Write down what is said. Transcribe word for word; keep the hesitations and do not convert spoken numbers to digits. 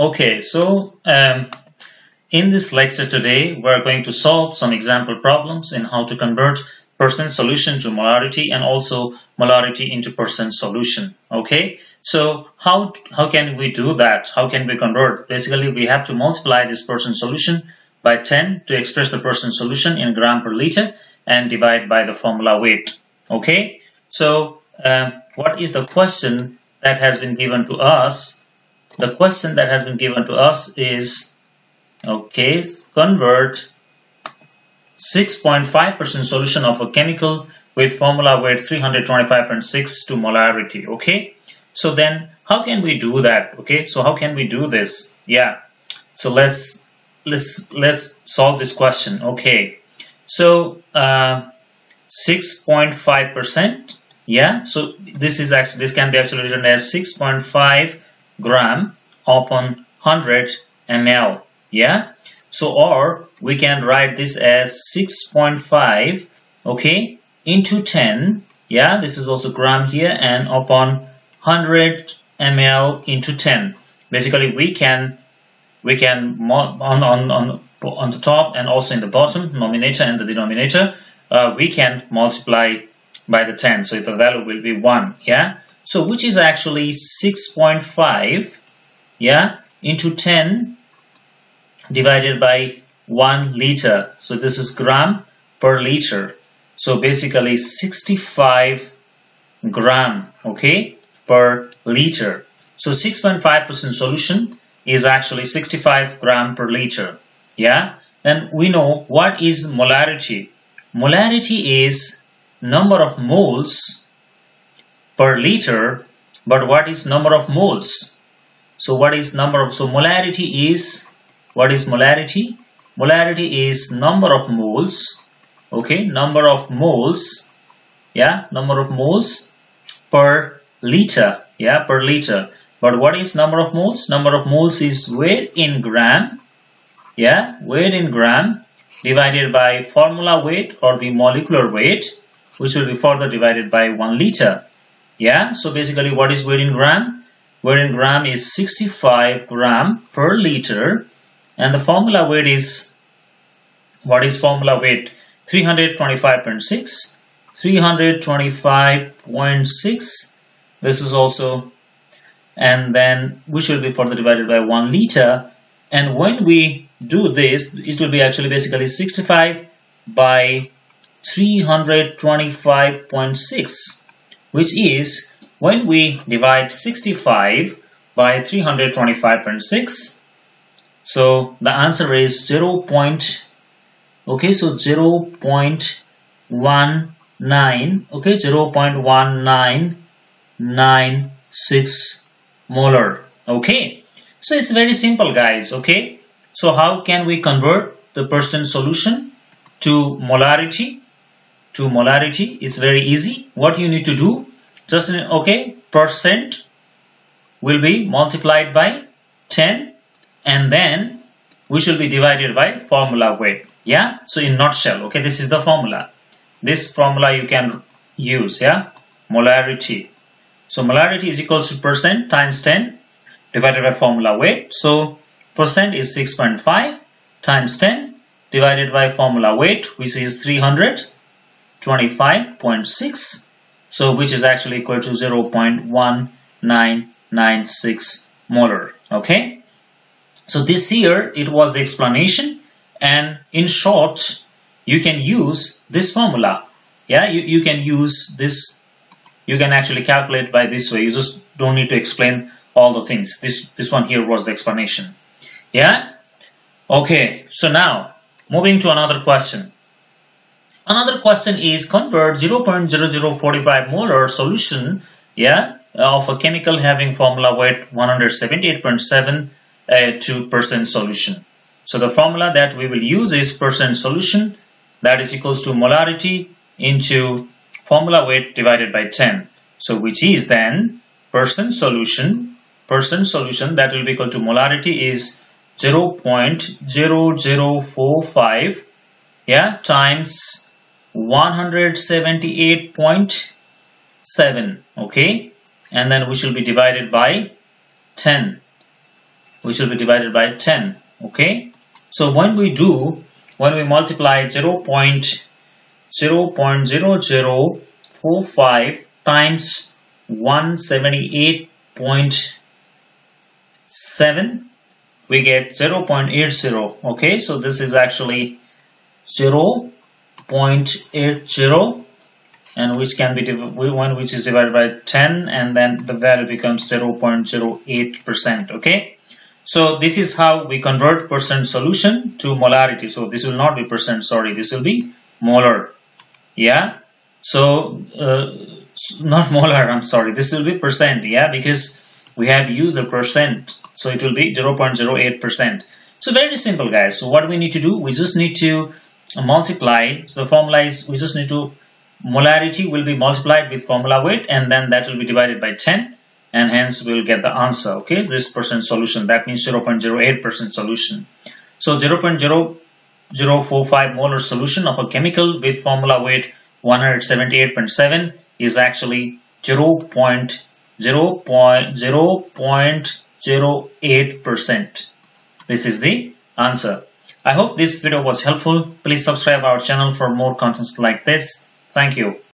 Okay, so um, in this lecture today, we're going to solve some example problems in how to convert percent solution to molarity and also molarity into percent solution. Okay, so how, how can we do that? How can we convert? Basically, we have to multiply this percent solution by ten to express the percent solution in gram per liter and divide by the formula weight. Okay, so um, what is the question that has been given to us? The question that has been given to us is, okay, convert six point five percent solution of a chemical with formula weight three hundred twenty-five point six to molarity. Okay, so then how can we do that? Okay, so how can we do this? Yeah, so let's let's let's solve this question. Okay, so six point five percent. Yeah, so this is actually this can be actually written as six point five gram upon one hundred milliliters. Yeah, so or we can write this as six point five, okay, into ten. Yeah, this is also gram here, and upon one hundred milliliters into ten. Basically, we can we can on on on on the top and also in the bottom, numerator and the denominator, uh, we can multiply by the ten, so the value will be one. Yeah, so which is actually six point five, yeah, into ten divided by one liter. So this is gram per liter. So basically sixty-five gram, okay, per liter. So six point five percent solution is actually sixty-five gram per liter. Yeah, and we know what is molarity. Molarity is number of moles per liter, but what is number of moles? So what is number of, so molarity is, what is molarity? Molarity is number of moles, okay, number of moles, yeah, number of moles per liter, yeah, per liter. But what is number of moles? Number of moles is weight in gram, yeah, weight in gram divided by formula weight or the molecular weight, which will be further divided by one liter. Yeah, so basically what is weight in gram? Weight in gram is sixty-five gram per liter, and the formula weight is, what is formula weight? three hundred twenty-five point six, three hundred twenty-five point six, this is also, and then which will be further divided by one liter, and when we do this, it will be actually basically sixty-five by three hundred twenty-five point six, which is, when we divide sixty-five by three hundred twenty-five point six, so the answer is zero point, okay, so zero point one nine, okay, zero point one nine nine six molar. Okay, so it's very simple, guys. Okay, so how can we convert the percent solution to molarity? To molarity, it's very easy. What you need to do, just, okay, percent will be multiplied by ten, and then we shall be divided by formula weight. Yeah, so in nutshell, okay, this is the formula. This formula you can use, yeah, molarity. So molarity is equals to percent times ten divided by formula weight. So percent is six point five times ten divided by formula weight, which is three hundred twenty-five point six, so which is actually equal to zero point one nine nine six molar. Okay, so this here it was the explanation, and in short you can use this formula. Yeah, you, you can use this, you can actually calculate by this way, you just don't need to explain all the things. This this one here was the explanation. Yeah, okay, so now moving to another question. Another question is convert zero point zero zero four five molar solution, yeah, of a chemical having formula weight one hundred seventy-eight point seven uh, to percent solution. So the formula that we will use is percent solution, that is equals to molarity into formula weight divided by ten. So which is then percent solution, percent solution that will be equal to molarity is zero point zero zero four five, yeah, times one hundred seventy-eight point seven, okay, and then we shall be divided by ten. which will be divided by ten. Okay, so when we do, when we multiply zero point zero zero zero four five times one seventy-eight point seven, we get zero point eight zero. Okay, so this is actually zero point eight zero, and which can be one which is divided by ten, and then the value becomes zero point zero eight percent. Okay, so this is how we convert percent solution to molarity. So this will not be percent, sorry, this will be molar. Yeah, so uh, not molar, I'm sorry, this will be percent. Yeah, because we have used the percent, so it will be zero point zero eight percent. So very simple, guys. So what we need to do, we just need to multiply. So the formula is, we just need to, molarity will be multiplied with formula weight, and then that will be divided by ten, and hence we will get the answer. Okay, this percent solution, that means zero point zero eight percent solution. So zero point zero zero four five molar solution of a chemical with formula weight one seventy-eight point seven is actually zero point zero zero eight percent. This is the answer. I hope this video was helpful. Please subscribe our channel for more contents like this. Thank you.